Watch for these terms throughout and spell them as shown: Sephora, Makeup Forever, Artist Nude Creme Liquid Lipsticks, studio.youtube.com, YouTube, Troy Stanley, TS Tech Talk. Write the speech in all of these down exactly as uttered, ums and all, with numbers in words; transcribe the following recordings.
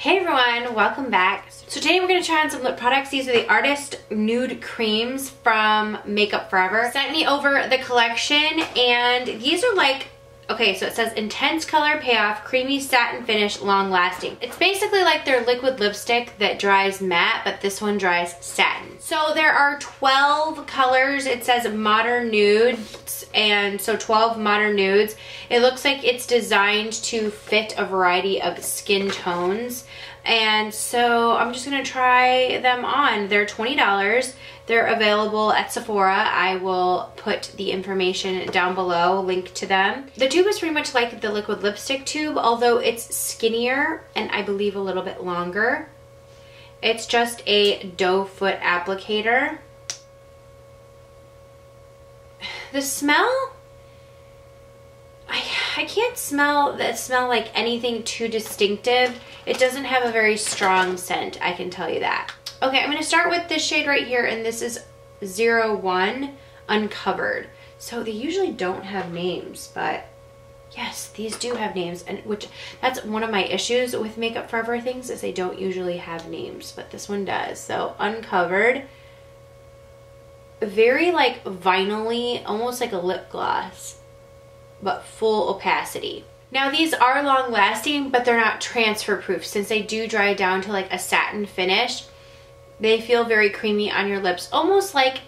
Hey everyone, welcome back. So today we're going to try on some lip products. These are the Artist Nude Creams from Makeup Forever. Sent me over the collection and these are like, okay, so it says intense color payoff, creamy satin finish, long lasting. It's basically like their liquid lipstick that dries matte, but this one dries satin. So there are twelve colors. It says modern nudes, and so twelve modern nudes. It looks like it's designed to fit a variety of skin tones. And so I'm just gonna try them on. They're twenty dollars. They're available at Sephora. I will put the information down below, link to them. The tube is pretty much like the liquid lipstick tube, although it's skinnier and I believe a little bit longer. It's just a doe foot applicator. The smell, I, I can't smell the smell like anything too distinctive. It doesn't have a very strong scent, I can tell you that. Okay, I'm going to start with this shade right here, and this is zero one Uncovered. So they usually don't have names, but yes, these do have names, and which that's one of my issues with Makeup Forever things is they don't usually have names, but this one does. So Uncovered, very like vinyl-y, almost like a lip gloss, but full opacity. Now these are long lasting, but they're not transfer proof since they do dry down to like a satin finish. They feel very creamy on your lips, almost like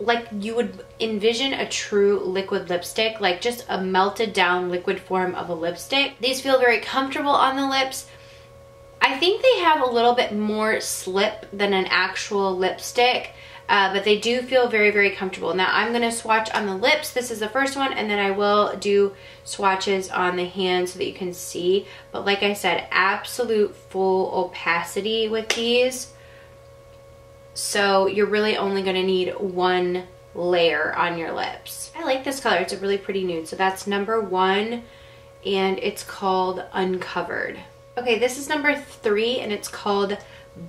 like you would envision a true liquid lipstick, like just a melted down liquid form of a lipstick. These feel very comfortable on the lips. I think they have a little bit more slip than an actual lipstick, uh, but they do feel very, very comfortable. Now I'm gonna swatch on the lips. This is the first one, and then I will do swatches on the hand so that you can see. But like I said, absolute full opacity with these. So you're really only going to need one layer on your lips. I like this color. It's a really pretty nude. So that's number one, and it's called Uncovered. Okay, this is number three, and it's called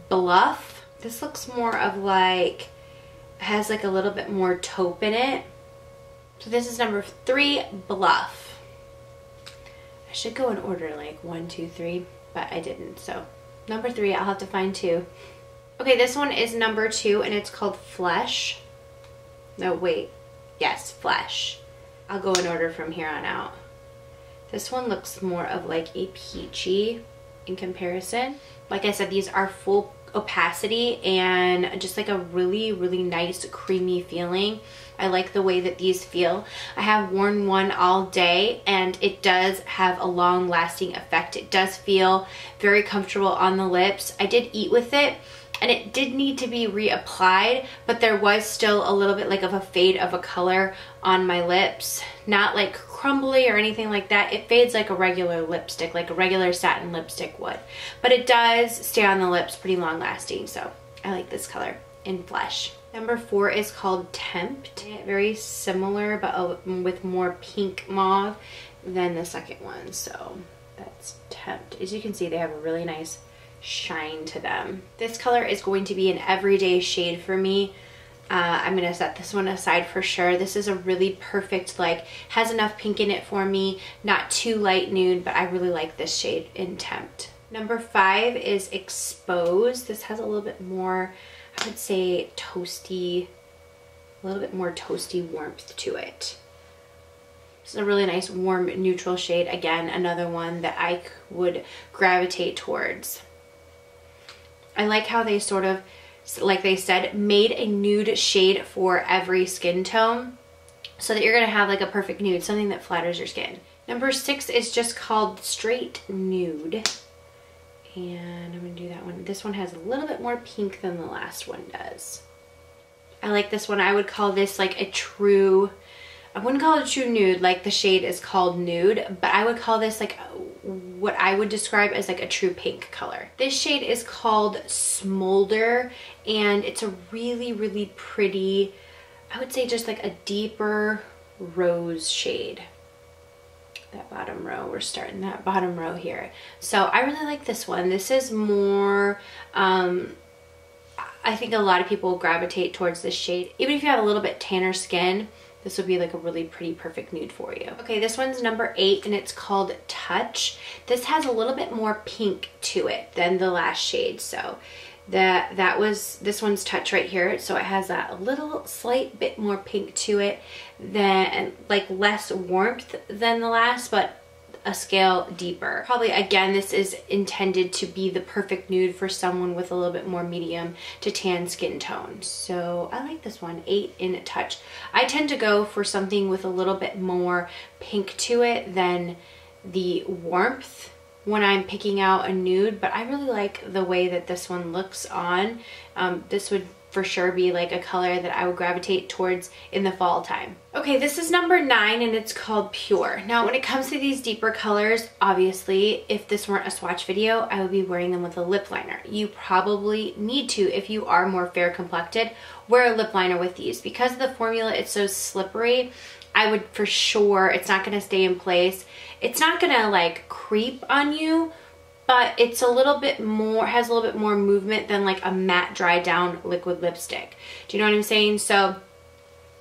Bluff. This looks more of like, has like a little bit more taupe in it. So this is number three, Bluff. I should go in order like one, two, three, but I didn't. So number three, I'll have to find two. Okay, this one is number two, and it's called Flesh. No, wait. Yes, Flesh. I'll go in order from here on out. This one looks more of like a peachy in comparison. Like I said, these are full opacity and just like a really, really nice creamy feeling. I like the way that these feel. I have worn one all day, and it does have a long lasting effect. It does feel very comfortable on the lips. I did eat with it, and it did need to be reapplied, but there was still a little bit like of a fade of a color on my lips. Not like crumbly or anything like that. It fades like a regular lipstick, like a regular satin lipstick would. But it does stay on the lips pretty long lasting, so I like this color in Flesh. Number four is called Tempt. Very similar, but with more pink mauve than the second one, so that's Tempt. As you can see, they have a really nice shine to them. This color is going to be an everyday shade for me. Uh, I'm going to set this one aside for sure. This is a really perfect, like, has enough pink in it for me. Not too light nude, but I really like this shade in Tempt. Number five is Exposed. This has a little bit more, I would say, toasty, a little bit more toasty warmth to it. This is a really nice warm neutral shade. Again, another one that I would gravitate towards. I like how they sort of, like they said, made a nude shade for every skin tone so that you're going to have like a perfect nude, something that flatters your skin. Number six is just called Straight Nude. And I'm going to do that one. This one has a little bit more pink than the last one does. I like this one. I would call this like a true, I wouldn't call it a true nude, like the shade is called Nude, but I would call this like what I would describe as like a true pink color. This shade is called Smolder, and it's a really, really pretty, I would say just like a deeper rose shade. That bottom row, we're starting that bottom row here. So I really like this one. This is more, um, I think a lot of people gravitate towards this shade. Even if you have a little bit tanner skin, this would be like a really pretty perfect nude for you. Okay, this one's number eight and it's called Touch. This has a little bit more pink to it than the last shade. So that that was this one's Touch right here, so it has that little slight bit more pink to it than, like, less warmth than the last, but a scale deeper. Probably again, this is intended to be the perfect nude for someone with a little bit more medium to tan skin tone. So I like this one, eight in Touch. I tend to go for something with a little bit more pink to it than the warmth when I'm picking out a nude, but I really like the way that this one looks on. Um, this would for sure be like a color that I would gravitate towards in the fall time. Okay, this is number nine and it's called Pure. Now when it comes to these deeper colors, obviously if this weren't a swatch video, I would be wearing them with a lip liner. You probably need to, if you are more fair complected, wear a lip liner with these. Because the formula is so slippery, I would for sure, it's not gonna stay in place. It's not gonna like creep on you, but it's a little bit more, has a little bit more movement than like a matte dry down liquid lipstick. Do you know what I'm saying? So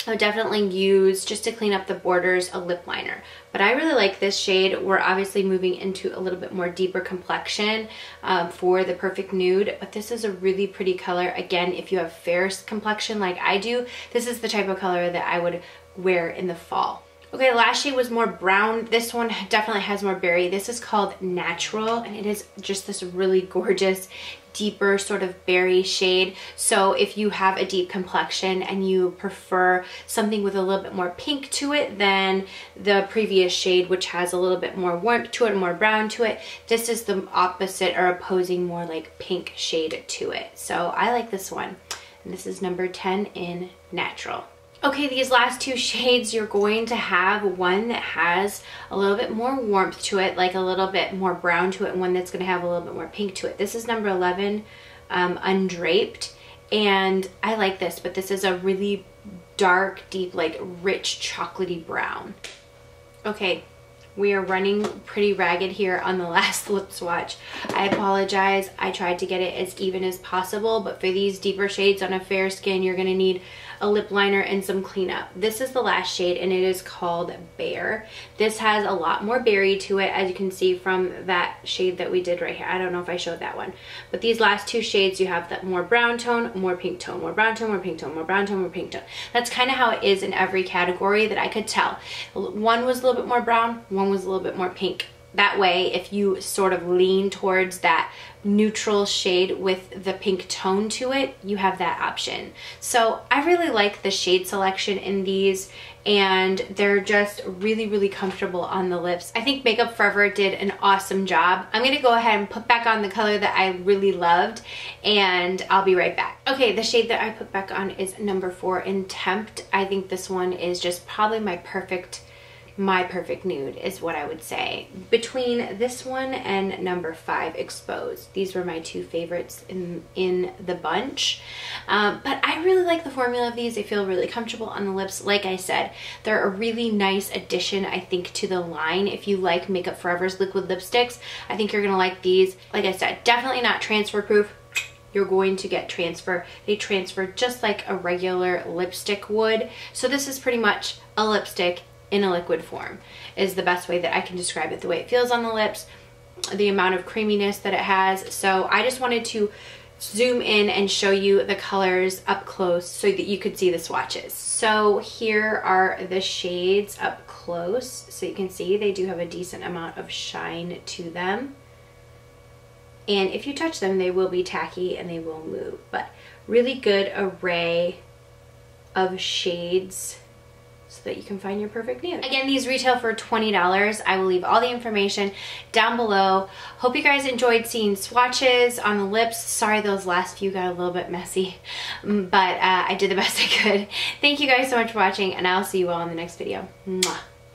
I would definitely use, just to clean up the borders, a lip liner. But I really like this shade. We're obviously moving into a little bit more deeper complexion um, for the perfect nude, but this is a really pretty color. Again, if you have fair complexion like I do, this is the type of color that I would wear in the fall. Okay, last shade was more brown. This one definitely has more berry. This is called Natural, and it is just this really gorgeous, deeper sort of berry shade. So if you have a deep complexion and you prefer something with a little bit more pink to it than the previous shade, which has a little bit more warmth to it, more brown to it, this is the opposite or opposing more like pink shade to it. So I like this one. And this is number ten in Natural. Okay, these last two shades, you're going to have one that has a little bit more warmth to it, like a little bit more brown to it, and one that's gonna have a little bit more pink to it. This is number eleven, um, Undraped, and I like this, but this is a really dark, deep, like rich chocolatey brown. Okay, we are running pretty ragged here on the last lip swatch. I apologize, I tried to get it as even as possible, but for these deeper shades on a fair skin, you're gonna need a lip liner and some cleanup. This is the last shade and it is called Bear. This has a lot more berry to it, as you can see from that shade that we did right here. I don't know if I showed that one, but these last two shades, you have that more brown tone, more pink tone, more brown tone, more pink tone, more brown tone, more pink tone. That's kind of how it is in every category that I could tell. One was a little bit more brown, one was a little bit more pink. That way, if you sort of lean towards that neutral shade with the pink tone to it, you have that option. So I really like the shade selection in these, and they're just really, really comfortable on the lips. I think Makeup Forever did an awesome job. I'm gonna go ahead and put back on the color that I really loved, and I'll be right back. Okay, the shade that I put back on is number four in Tempt. I think this one is just probably my perfect My perfect nude is what I would say. Between this one and number five, Exposed. These were my two favorites in, in the bunch. Um, but I really like the formula of these. They feel really comfortable on the lips. Like I said, they're a really nice addition, I think, to the line. If you like Makeup Forever's liquid lipsticks, I think you're gonna like these. Like I said, definitely not transfer proof. You're going to get transfer. They transfer just like a regular lipstick would. So this is pretty much a lipstick in a liquid form is the best way that I can describe it. The way it feels on the lips, the amount of creaminess that it has. So I just wanted to zoom in and show you the colors up close so that you could see the swatches. So here are the shades up close. So you can see they do have a decent amount of shine to them. And if you touch them, they will be tacky and they will move, but really good array of shades so that you can find your perfect nude. Again, these retail for twenty dollars. I will leave all the information down below. Hope you guys enjoyed seeing swatches on the lips. Sorry those last few got a little bit messy, but uh, I did the best I could. Thank you guys so much for watching, and I'll see you all in the next video. Mwah.